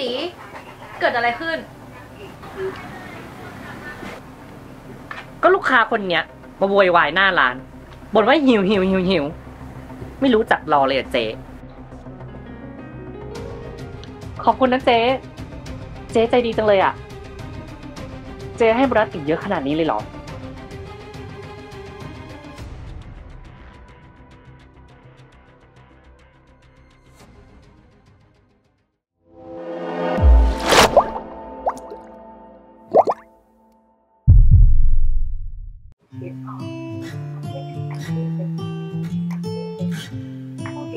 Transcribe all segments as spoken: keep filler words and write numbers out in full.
ตีเกิดอะไรขึ้นก็ลูกค้าคนเนี้ยมาโวยวายหน้าร้านบ่นว่าหิวหิวหิวหิวไม่รู้จักรอเลยอะเจ๊ขอบคุณนะเจ๊เจ๊ใจดีจังเลยอะเจ๊ให้บริษัทอีกเยอะขนาดนี้เลยเหรอ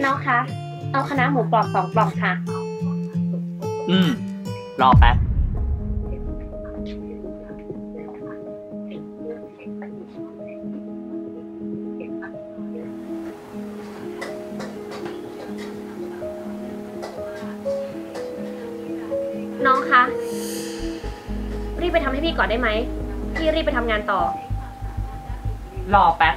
น้องคะเอาคณะหมูกรอบสองกล่องค่ะอืมรอแป๊บน้องคะรีบไปทำให้พี่ก่อนได้ไหมพี่รีบไปทำงานต่อรอแป๊บ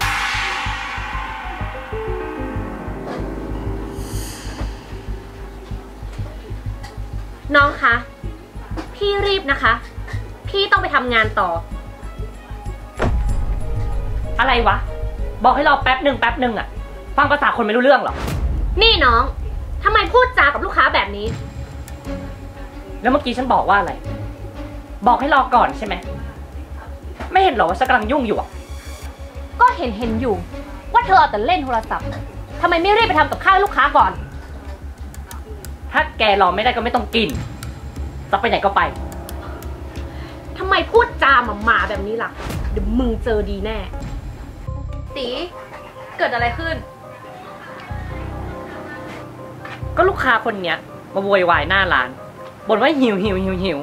น้องคะพี่รีบนะคะพี่ต้องไปทำงานต่ออะไรวะบอกให้รอแป๊บหนึ่งแป๊บหนึ่งอะฟังภาษาคนไม่รู้เรื่องหรอนี่น้องทำไมพูดจากับลูกค้าแบบนี้แล้วเมื่อกี้ฉันบอกว่าอะไรบอกให้รอก่อนใช่ไหมไม่เห็นหรอว่าฉันกำลังยุ่งอยู่อะก็เห็นเห็นอยู่ว่าเธอเอาแต่เล่นโทรศัพท์ทำไมไม่รีบไปทำกับข้าวลูกค้าก่อนถ้าแกรอไม่ได้ก็ไม่ต้องกินจะไปไหนก็ไปทำไมพูดจาหมาๆแบบนี้ล่ะเดี๋ยวมึงเจอดีแน่ตีเกิดอะไรขึ้นก็ลูกค้าคนเนี้ยมาโวยวายหน้าร้านบ่นว่าหิวหิวหิวหิว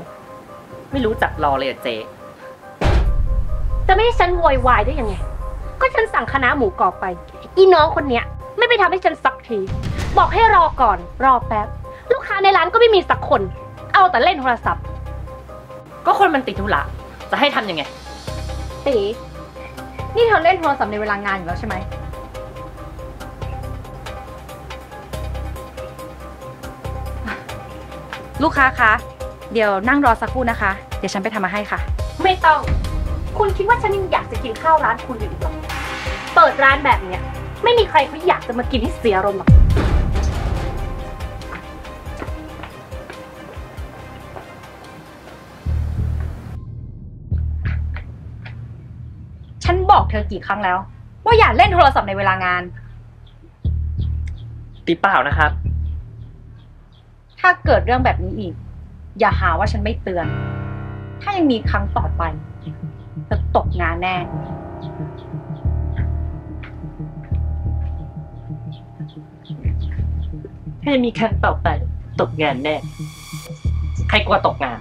ไม่รู้จักรอเลยอะเจ๊จะไม่ให้ฉันโวยวายได้ยังไงก็ฉันสั่งคณะหมูกรอบไปอีน้องคนเนี้ยไม่ไปทำให้ฉันสักทีบอกให้รอก่อนรอแป๊บลูกค้าในร้านก็ไม่มีสักคนเอาแต่เล่นโทรศัพท์ก็คนมันติดธุระจะให้ทำยังไงตีนี่เธอเล่นโทรศัพท์ในเวลางานอยู่แล้วใช่ไหมลูกค้าคะเดี๋ยวนั่งรอสักครู่นะคะเดี๋ยวฉันไปทำมาให้ค่ะไม่ต้องคุณคิดว่าฉันยังอยากจะกินข้าวร้านคุณอยู่หรือเปล่าเปิดร้านแบบเนี้ยไม่มีใครเขาอยากจะมากินให้เสียอารมณ์หรอกฉันบอกเธอกี่ครั้งแล้วว่าอย่าเล่นโทรศัพท์ในเวลางานตีเปล่านะครับถ้าเกิดเรื่องแบบนี้อีกอย่าหาว่าฉันไม่เตือนถ้ายังมีครั้งต่อไปจะตกงานแน่ถ้ามีครั้งต่อไปตกงานแน่ใครกลัวตกงาน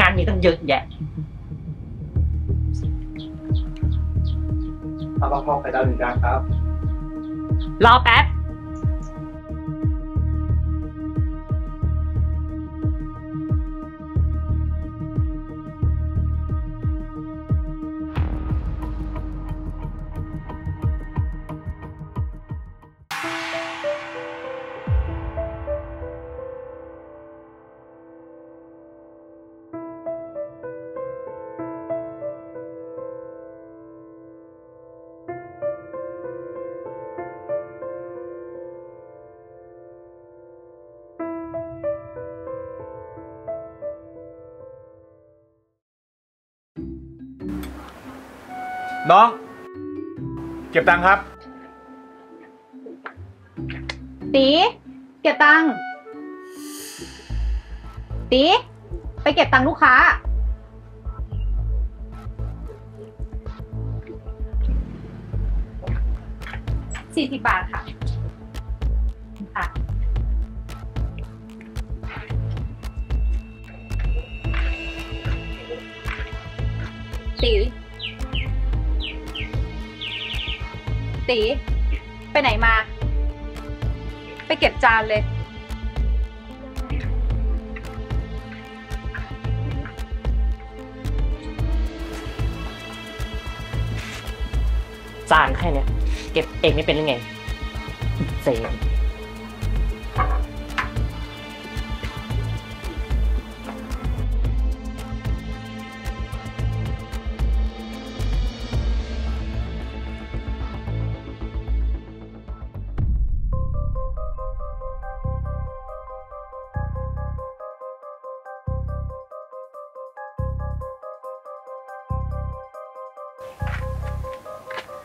งานมีตั้งเยอะแยะเอาบะหมี่ไข่ดาวหนึ่งจานครับรอแป๊บน้องเก็บตังค์ครับตีเก็บตังค์ตีไปเก็บตังค์ลูกค้าสี่สิบบาทค่ะค่ะตีตีไปไหนมาไปเก็บจานเลยจานแค่เนี้ยเก็บเองไม่เป็นยังไงเสีย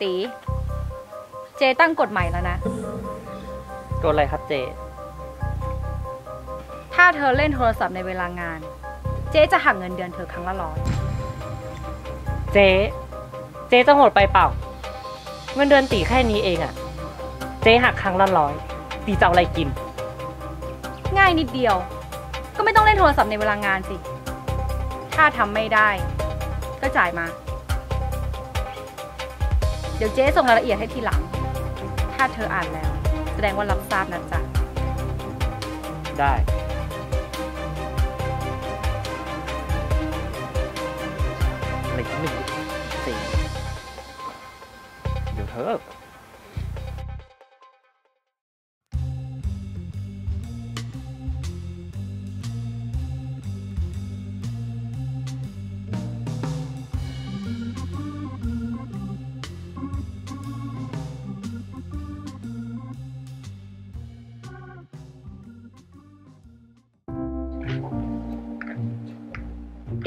ตีเจตั้งกฎใหม่แล้วนะกฎอะไรครับเจถ้าเธอเล่นโทรศัพท์ในเวลางานเจจะหักเงินเดือนเธอครั้งละร้อยเจเจจะโหดไปเปล่าเงินเดือนตีแค่นี้เองอะเจหักครั้งละร้อยตีจะเอาอะไรกินง่ายนิดเดียวก็ไม่ต้องเล่นโทรศัพท์ในเวลางานสิถ้าทำไม่ได้ก็จ่ายมาเดี๋ยวเจ๊ส่งรายละเอียดให้ทีหลังถ้าเธออ่านแล้วแสดงว่ารับทราบนะจ๊ะได้อะไรที่หนึ่งสี่เดี๋ยวเธอ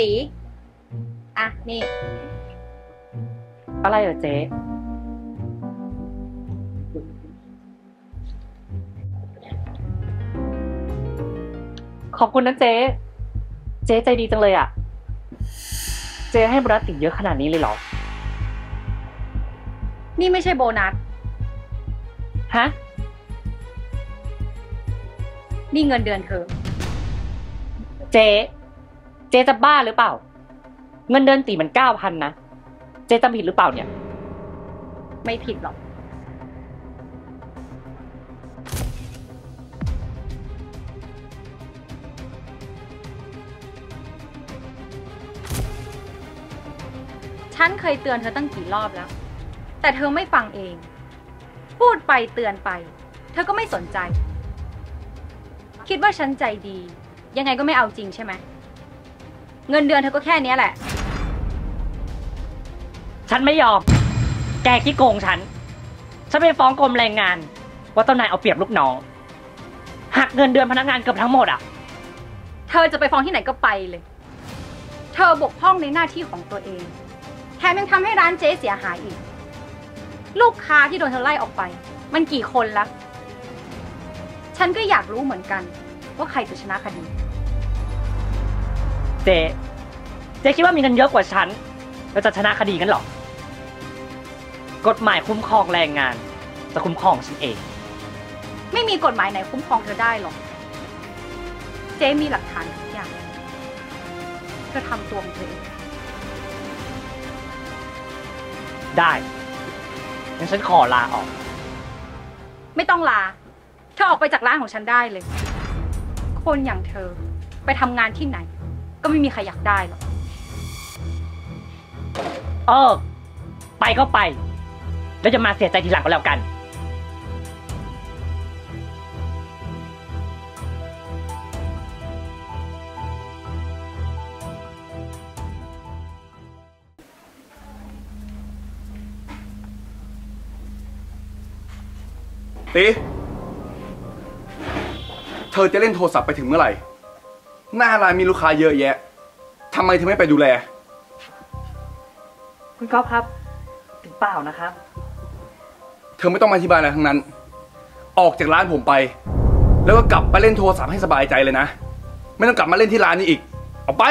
ตีอ่ะนี่อะไรเหรอเจ๊ขอบคุณนะเจ๊เจ๊ใจดีจังเลยอ่ะเจ๊ให้โบนัสติเยอะขนาดนี้เลยเหรอนี่ไม่ใช่โบนัสฮะนี่เงินเดือนเธอเจ๊เจจะบ้าหรือเปล่าเงินเดือนตีมันเก้าพันนะเจจำผิดหรือเปล่าเนี่ยไม่ผิดหรอกฉันเคยเตือนเธอตั้งกี่รอบแล้วแต่เธอไม่ฟังเองพูดไปเตือนไปเธอก็ไม่สนใจคิดว่าฉันใจดียังไงก็ไม่เอาจริงใช่ไหมเงินเดือนเธอก็แค่นี้แหละฉันไม่ยอมแกขี้โกงฉันฉันไปฟ้องกรมแรงงานว่าเจ้านายเอาเปรียบลูกน้องหักเงินเดือนพนักงานเกือบทั้งหมดอ่ะเธอจะไปฟ้องที่ไหนก็ไปเลยเธอบกพร่องในหน้าที่ของตัวเองแถมยังทำให้ร้านเจ๊เสียหายอีกลูกค้าที่โดนเธอไล่ออกไปมันกี่คนละฉันก็อยากรู้เหมือนกันว่าใครจะชนะคดีเจ๊เจ๊คิดว่ามีเงินเยอะกว่าฉันแล้วจะชนะคดีกันหรอกฎหมายคุ้มครองแรงงานจะคุ้มครองฉันเองไม่มีกฎหมายไหนคุ้มครองเธอได้หรอกเจ๊มีหลักฐานทุกอย่างเธอทำตัวของเธอเองได้งั้นฉันขอลาออกไม่ต้องลาเธอออกไปจากร้านของฉันได้เลยคนอย่างเธอไปทำงานที่ไหนก็ไม่มีใครอยากได้หรอกเออไปก็ไปแล้วจะมาเสียใจทีหลังก็แล้วกันตีเธอจะเล่นโทรศัพท์ไปถึงเมื่อไหร่หน้าร้านมีลูกค้าเยอะแยะทำไมถึงไม่ไปดูแลคุณก๊อฟครับเป็นเปล่านะครับเธอไม่ต้องมาอธิบายอะไรทั้งนั้นออกจากร้านผมไปแล้วก็กลับไปเล่นโทรศัพท์ให้สบายใจเลยนะไม่ต้องกลับมาเล่นที่ร้านนี้อีกออกไป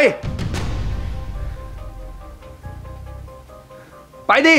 ไปดิ